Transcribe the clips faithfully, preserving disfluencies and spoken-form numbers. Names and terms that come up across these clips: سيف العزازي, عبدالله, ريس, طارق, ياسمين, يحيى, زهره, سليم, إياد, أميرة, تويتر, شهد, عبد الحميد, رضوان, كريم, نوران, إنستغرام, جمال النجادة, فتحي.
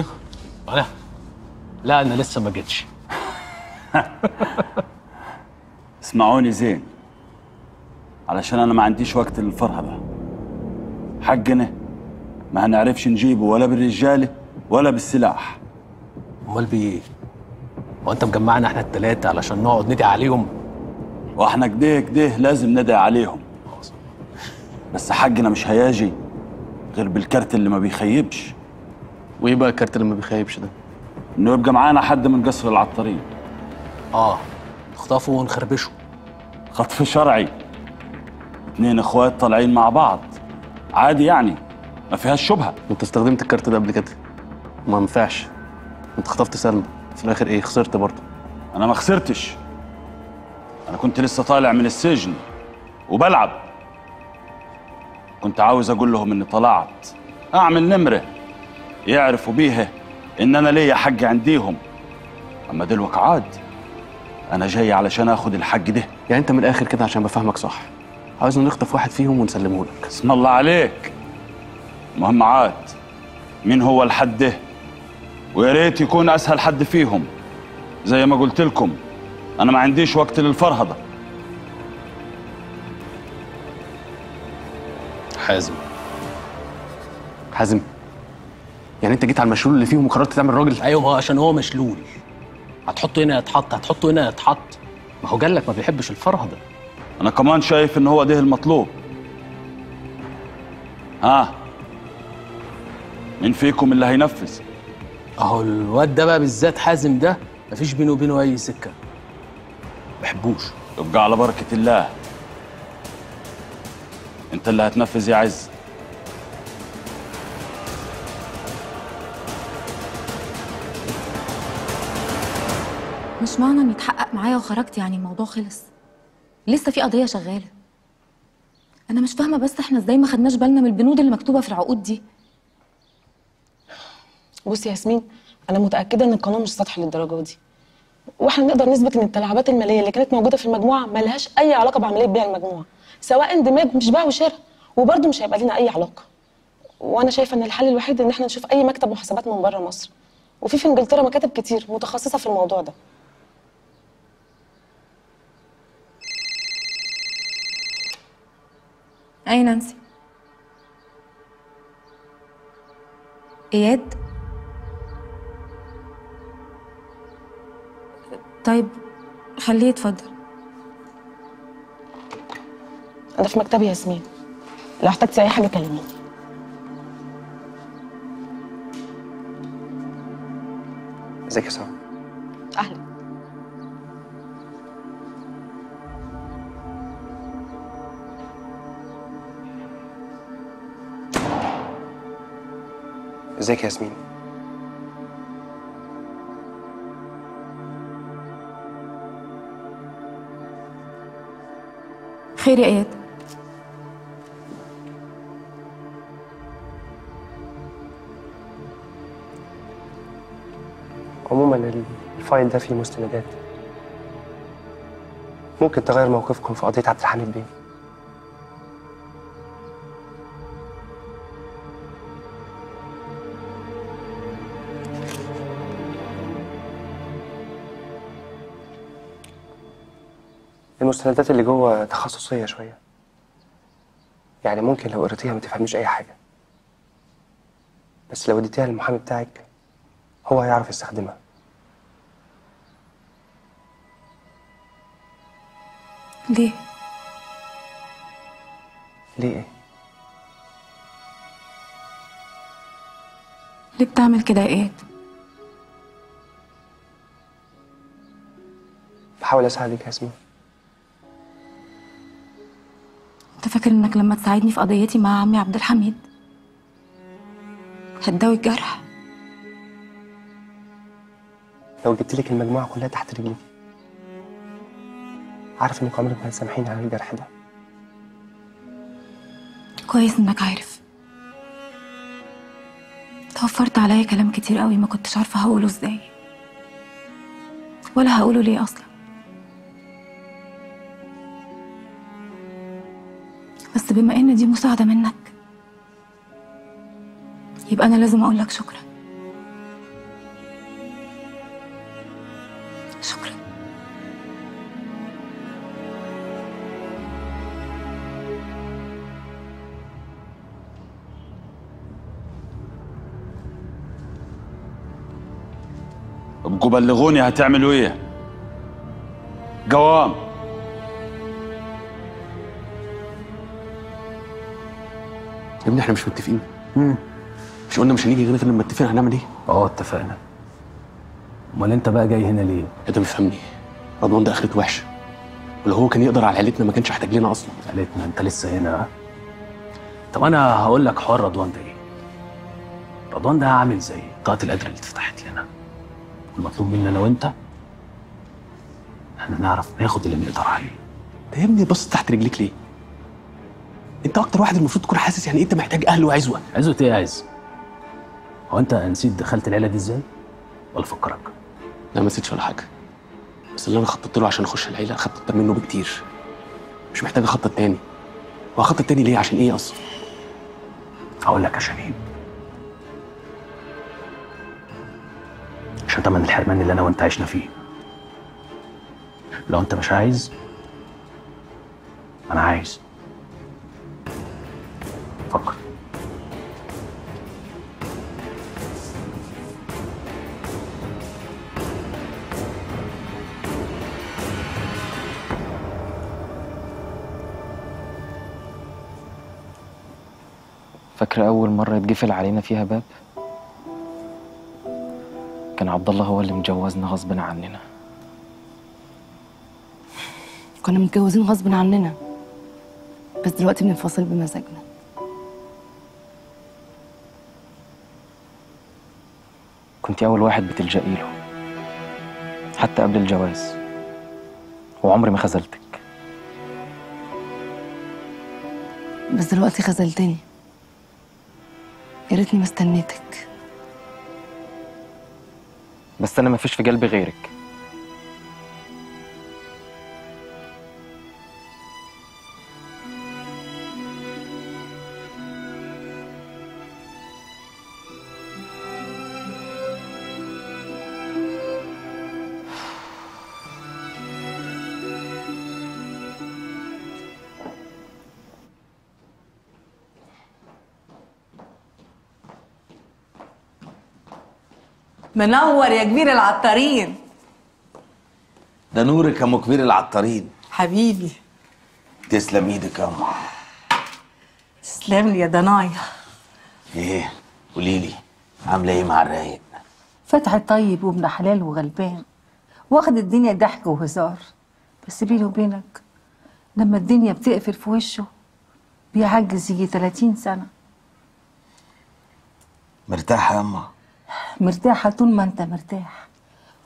احنا؟ ولا لا انا لسه ما جيتش. اسمعوني زين علشان انا ما عنديش وقت للفرحه ده. حقنا ما هنعرفش نجيبه ولا بالرجاله ولا بالسلاح. امال بايه؟ هو انت مجمعنا احنا الثلاثه علشان نقعد ندعي عليهم؟ واحنا كده كده لازم ندعي عليهم. بس حقنا مش هياجي غير بالكارت اللي ما بيخيبش. وايه بقى الكارت اللي ما بيخيبش ده؟ انه يبقى معانا حد من قصر العطارين. اه نخطفه ونخربشه. خطف شرعي. اتنين اخوات طالعين مع بعض عادي، يعني ما فيهاش شبهه. انت استخدمت الكارت ده قبل كده ما ينفعش. انت خطفت سلمى في الاخر ايه؟ خسرت برضه. انا ما خسرتش، انا كنت لسه طالع من السجن وبلعب. كنت عاوز اقول لهم اني طلعت اعمل نمره يعرفوا بيها ان انا ليا حق عنديهم، اما دلوقتي عاد انا جاي علشان اخد الحق ده. يعني انت من الاخر كده عشان بفهمك صح، عاوزنا نخطف واحد فيهم ونسلمه لك؟ اسم الله عليك. المهم عاد مين هو الحد ده؟ ويا ريت يكون اسهل حد فيهم. زي ما قلت لكم انا ما عنديش وقت للفرهده. حازم. حازم؟ يعني انت جيت على المشلول اللي فيهم وقررت تعمل راجل؟ ايوه، ما هو عشان هو مشلول. هتحطه هنا يتحط، هتحطه هنا يتحط. ما هو جالك ما بيحبش الفرهده. انا كمان شايف ان هو ده المطلوب. ها مين فيكم اللي هينفذ؟ اهو الواد ده بقى بالذات حازم ده مفيش بينه وبينه اي سكه. ما بحبوش. يبقى على بركه الله انت اللي هتنفذ يا عز. مش معنى ان يتحقق معايا وخرجت يعني الموضوع خلص. لسه في قضيه شغاله. انا مش فاهمه بس احنا ازاي ما خدناش بالنا من البنود اللي مكتوبه في العقود دي. بصي يا ياسمين، انا متاكده ان القانون مش سطحي للدرجه دي، واحنا نقدر نثبت ان التلاعبات الماليه اللي كانت موجوده في المجموعه مالهاش اي علاقه بعمليه بيع المجموعه، سواء اندماج مش بيع وشراء، وبرده مش هيبقى لنا اي علاقه. وانا شايفه ان الحل الوحيد ان احنا نشوف اي مكتب محاسبات من بره مصر، وفي في انجلترا مكاتب كتير متخصصه في الموضوع ده. اي نانسي؟ اياد؟ طيب خليه يتفضل. انا في مكتبي يا ياسمين، لو احتجتي اي حاجه كلميني. ازيك يا ساره؟ اهلا. ازيك يا ياسمين؟ خير يا اياد؟ عموما الفايل ده فيه مستندات ممكن تغير موقفكم في قضية عبد الحميد بيه. المستندات اللي جوه تخصصية شوية، يعني ممكن لو قريتيها ما تفهميش أي حاجة، بس لو اديتيها للمحامي بتاعك هو هيعرف يستخدمها. ليه؟ ليه إيه؟ ليه بتعمل كده يا إياد؟ بحاول أساعدك يا ياسمين. فاكر انك لما تساعدني في قضيتي مع عمي عبد الحميد هتداوي الجرح؟ لو جبتلك المجموعه كلها تحت رجليك عارف انك عمرك ما هتسامحيني على الجرح ده. كويس انك عارف. توفرت عليا كلام كتير قوي ما كنتش عارفه هقوله ازاي ولا هقوله ليه اصلا. بس بما ان دي مساعده منك يبقى انا لازم اقول لك شكرا. ابقوا بلغوني هتعملوا ايه؟ قوام. يا ابني احنا مش متفقين؟ امم مش قلنا مش هنيجي غير لما اتفقنا هنعمل ايه؟ اه اتفقنا. امال انت بقى جاي هنا ليه؟ انت ما تفهمني، رضوان ده اخرته وحشه، ولو هو كان يقدر على عيلتنا ما كانش احتاج لنا اصلا. عيلتنا؟ انت لسه هنا؟ طب انا هقول لك حوار رضوان ده ايه؟ رضوان ده عامل زي قطعه القدر اللي اتفتحت لنا، والمطلوب منا انا وانت احنا نعرف ناخد اللي بنقدر عليه. انت يا ابني باصص تحت رجليك ليه؟ انت اكتر واحد المفروض تكون حاسس يعني انت محتاج اهل وعزوه. عزوه ايه يا عز؟ هو انت نسيت دخلت العيله دي ازاي؟ ولا فكرك؟ لا ما نسيتش ولا حاجه، بس اللي انا خططت له عشان اخش العيله خططت منه بكتير، مش محتاج اخطط تاني. وهخطط تاني ليه؟ عشان ايه اصلا؟ هقول لك عشان ايه؟ عشان تمن الحرمان اللي انا وانت عشنا فيه. لو انت مش عايز انا عايز. فكر. فاكرة أول مرة يتقفل علينا فيها باب؟ كان عبدالله هو اللي مجوزنا غصب عننا. كنا متجوزين غصب عننا، بس دلوقتي بننفصل بمزاجنا. كنت أول واحد بتلجئي له حتى قبل الجواز، وعمري ما خذلتك. بس دلوقتي خذلتني، يا ريتني ما استنيتك. بس أنا ما فيش في قلبي غيرك. منور يا كبير العطارين. ده نورك يا ام كبير العطارين. حبيبي تسلم ايدك يا ام. تسلم لي يا دنايا. ايه قولي لي، عامله ايه مع الرايق؟ فتحي طيب وابن حلال وغلبان، واخد الدنيا ضحك وهزار، بس بيني وبينك لما الدنيا بتقفل في وشه بيعجز يجي ثلاثين سنة. مرتاحه يا اما؟ مرتاحة طول ما انت مرتاح،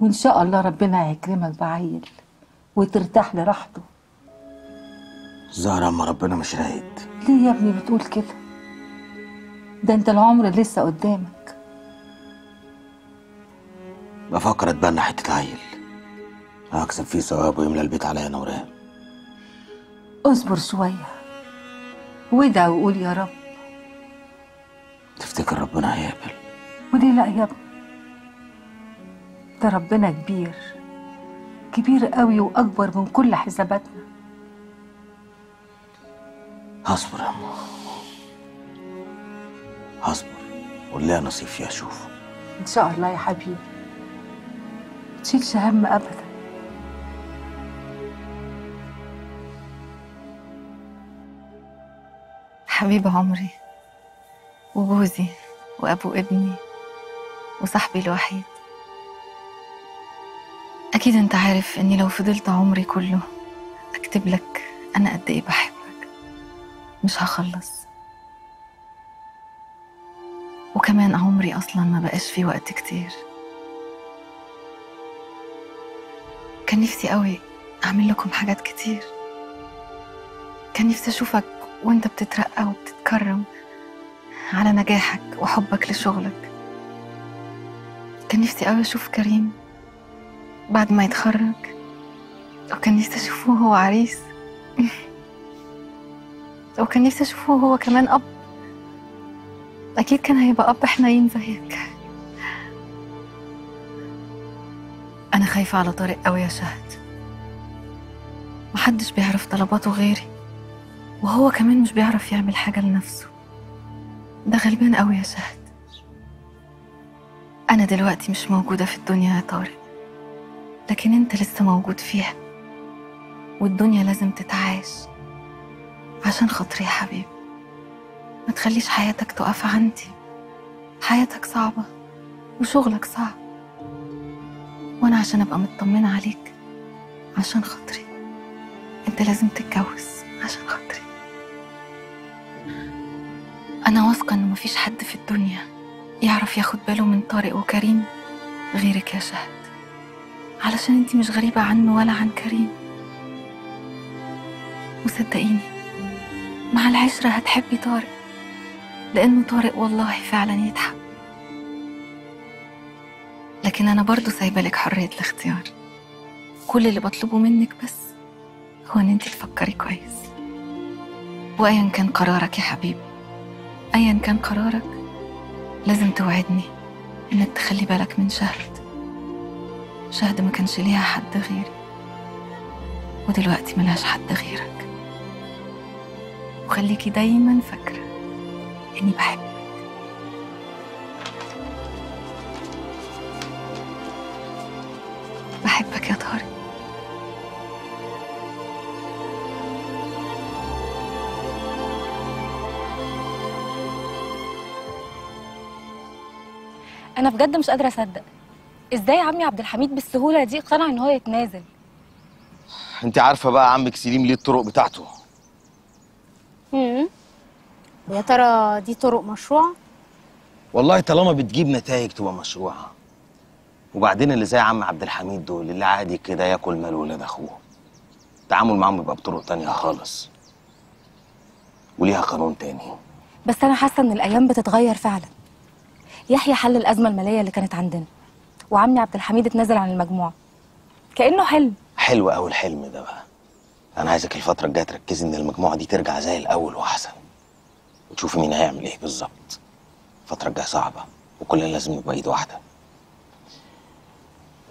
وان شاء الله ربنا هيكرمك بعيل وترتاح لراحته. زهره اما ربنا مش رايد. ليه يا ابني بتقول كده؟ ده انت العمر لسه قدامك. بفكر اتبنى حتة عيل هكسب فيه ثواب ويملى البيت عليا نوران. اصبر شوية وادعي وقول يا رب. تفتكر ربنا هيقبل؟ وليه لا يا ابني؟ ده ربنا كبير، كبير قوي واكبر من كل حساباتنا. هصبر يا امه، هصبر واللي ليها نصيب فيها اشوفه ان شاء الله يا حبيبي. ما تشيلش هم ابدا. حبيب عمري وجوزي وابو ابني وصاحبي الوحيد، أكيد أنت عارف إني لو فضلت عمري كله أكتب لك أنا قد إيه بحبك مش هخلص. وكمان عمري أصلا ما بقاش فيه وقت كتير. كان نفسي قوي أعمل لكم حاجات كتير، كان نفسي أشوفك وأنت بتترقى وبتتكرم على نجاحك وحبك لشغلك. كان نفسي قوي اشوف كريم بعد ما يتخرج، وكان نفسي اشوفه هو عريس وكان نفسي اشوفه هو كمان اب. اكيد كان هيبقى اب حنين زيك. انا خايفه على طارق قوي يا شهد، محدش بيعرف طلباته غيري، وهو كمان مش بيعرف يعمل حاجه لنفسه. ده غلبان قوي يا شهد. أنا دلوقتي مش موجودة في الدنيا يا طارق، لكن أنت لسه موجود فيها، والدنيا لازم تتعاش عشان خاطري يا حبيبي. ما تخليش حياتك تقف عندي، حياتك صعبة وشغلك صعب، وأنا عشان أبقى مطمنة عليك عشان خاطري أنت لازم تتجوز عشان خاطري. أنا واثقة إن مفيش حد في الدنيا يعرف ياخد باله من طارق وكريم غيرك يا شهد، علشان أنتي مش غريبة عنه ولا عن كريم، وصدقيني مع العشرة هتحبي طارق، لأنه طارق والله فعلا يتحب. لكن أنا برضو سايبالك حرية الاختيار، كل اللي بطلبه منك بس هو إن أنتي تفكري كويس، وأيا كان قرارك يا حبيبي، أيا كان قرارك لازم توعدني إنك تخلي بالك من شهد. شهد ما كانش ليها حد غيري، ودلوقتي ملهاش حد غيرك، وخليكي دايما فاكرة إني بحبك. بحبك يا طارق. أنا بجد مش قادرة أصدق، إزاي عمي عبد الحميد بالسهولة دي اقتنع إن هو يتنازل؟ أنت عارفة بقى عمك سليم ليه الطرق بتاعته. امم يا ترى دي طرق مشروعة؟ والله طالما بتجيب نتائج تبقى مشروعة. وبعدين اللي زي عم عبد الحميد دول اللي عادي كده ياكل مال ولاد أخوه، التعامل معاهم بيبقى بطرق تانية خالص وليها قانون تاني. بس أنا حاسة إن الأيام بتتغير فعلا. يحيى حل الأزمة المالية اللي كانت عندنا، وعمي عبد الحميد اتنازل عن المجموعة كأنه حلم. حلو أوي الحلم ده بقى. أنا عايزك الفترة الجاية تركزي إن المجموعة دي ترجع زي الأول وأحسن، وتشوفي مين هيعمل إيه بالظبط. الفترة الجاية صعبة وكلنا لازم نبقى إيد واحدة،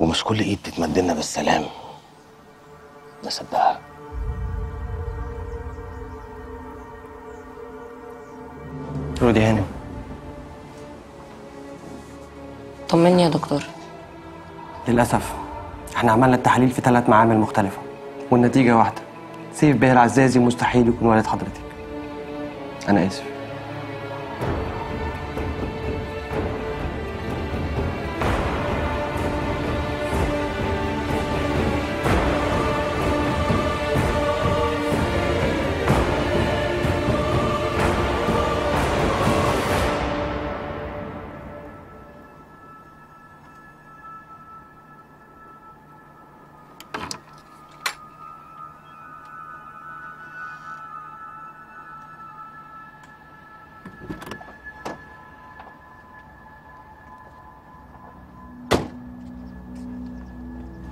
ومش كل إيد تتمد لنا بالسلام. نصدقها. رودي هانم، طمني يا دكتور. للأسف احنا عملنا التحاليل في ثلاث معامل مختلفة والنتيجة واحدة، سيف بيه العزازي مستحيل يكون والد حضرتك. أنا آسف.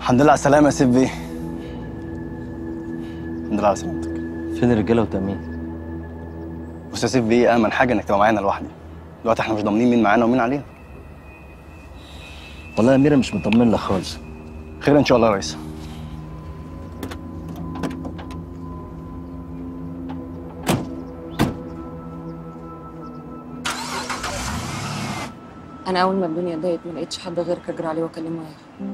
الحمد لله على السلامة يا سيف بيه. الحمد لله على سلامتك. فين الرجالة والتأمين؟ بص يا سيف بيه، أأمن حاجة إنك تبقى معانا لوحدي، دلوقتي إحنا مش ضامنين مين معانا ومين علينا. والله يا أميرة مش مطمن لك خالص. خير إن شاء الله يا ريس. أنا أول ما الدنيا ضاقت ما لقيتش حد غيرك أجري عليه وأكلمه ياخد.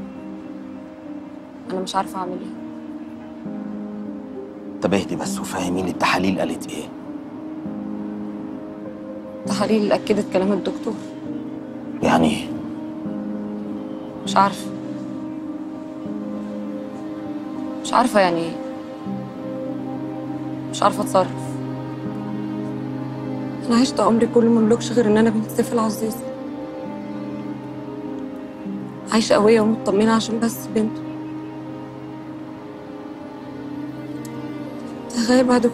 أنا مش عارفة أعمل إيه. طب اهدي بس وفاهمين التحاليل قالت إيه؟ التحاليل أكدت كلام الدكتور. يعني إيه؟ مش عارفة. مش عارفة يعني إيه؟ مش عارفة أتصرف. أنا عشت عمري كله ما أملكش غير إن أنا بنت سيف العزازي، عايشة قوية ومطمنة عشان بس بنته. تخيل بعد كل